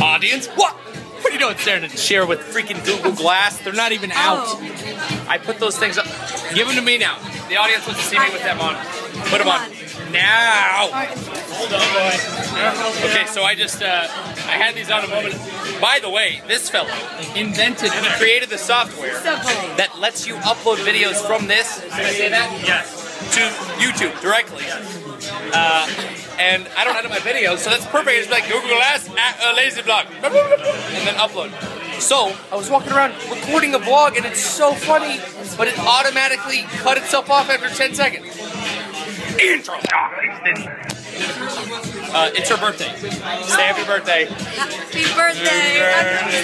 Audience, what? What are you doing staring at a chair with freaking Google Glass? They're not even out. Oh. I put those things up. Give them to me now. The audience wants to see me with them on. Put them on. Now! Hold on, boy. Okay, so I had these on a moment. By the way, this fella created the software that lets you upload videos from this, did I say that? Yes. To YouTube directly. Yes. And I don't edit my videos, so that's perfect. It's like Google Glass lazy vlog. And then upload. So, I was walking around recording a vlog, and it's so funny, but it automatically cut itself off after 10 seconds. Intro! It's her birthday. Say happy birthday. Happy birthday.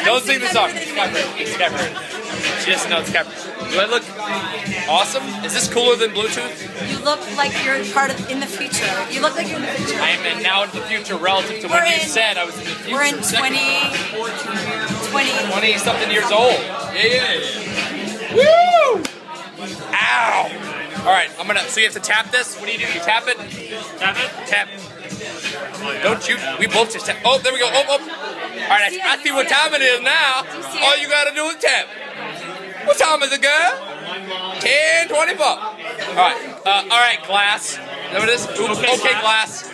Don't sing the song. It's Capri. She doesn't know it's Capri. Do I look awesome? Is this cooler than Bluetooth? You look like you're part of in the future. You look like you're in the future. I am in now in the future relative to when you said I was in the future. We're in 20 something years old. Yeah. Woo! Ow! Alright, I'm gonna, so you have to tap this? What do you do? You tap it? Tap it? Tap. Don't you? We both just tap. Oh, there we go. Oh, oh. Alright, I see what time it is now. All you gotta do is tap. What time is it, girl? 10:24. All right, Glass. Remember this? Oops. Okay, Glass.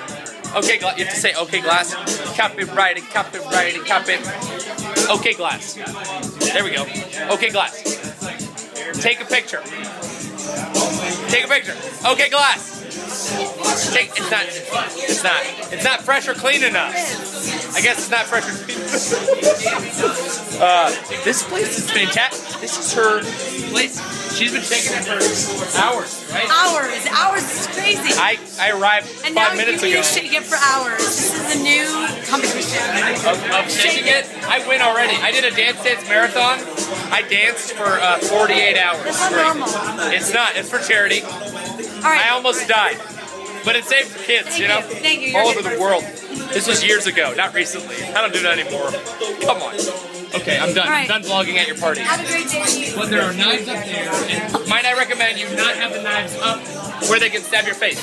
Okay, Glass. You have to say, okay, Glass. Copyrighted, copyrighted, copyrighted. Okay, Glass. There we go. Okay, Glass. Take a picture. Take a picture. Okay, Glass. Take, it's not fresh or clean enough. I guess it's not fresh or clean enough. This place is fantastic. This is her place. She's been taking it for hours, right? Hours. Hours is crazy. I arrived and 5 minutes ago. And now you shake it for hours. This is a new competition. Of shaking it? I win already. I did a dance marathon. I danced for 48 hours. That's not normal. It's not. It's for charity. Right. I almost died, but it's safe for kids, you know, all over the world. This was years ago, not recently. I don't do that anymore. Come on. Okay, I'm done. Right. I'm done vlogging at your party. Have a great day. But there are knives up there, and might I recommend you not have the knives up where they can stab your face. I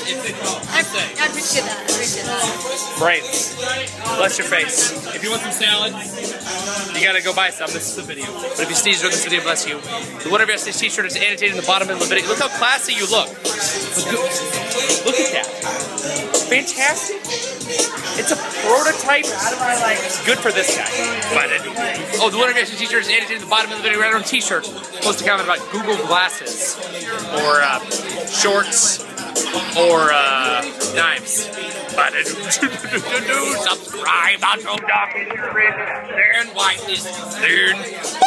appreciate that. I appreciate that. Brains. Bless your face. If you want some salad, you gotta go buy some. This is the video. But if you sneeze during this video, bless you. The Whatever Yesterday's t-shirt is annotated in the bottom of the video. Look how classy you look. Look at that. Fantastic. It's a prototype. It's good for this guy. But oh, the Whatever Yesterday's t-shirt is annotated in the bottom of the video. Right on a t-shirt. Post a comment about Google Glasses. Or shorts. Or knives. Subscribe on your and white is thin.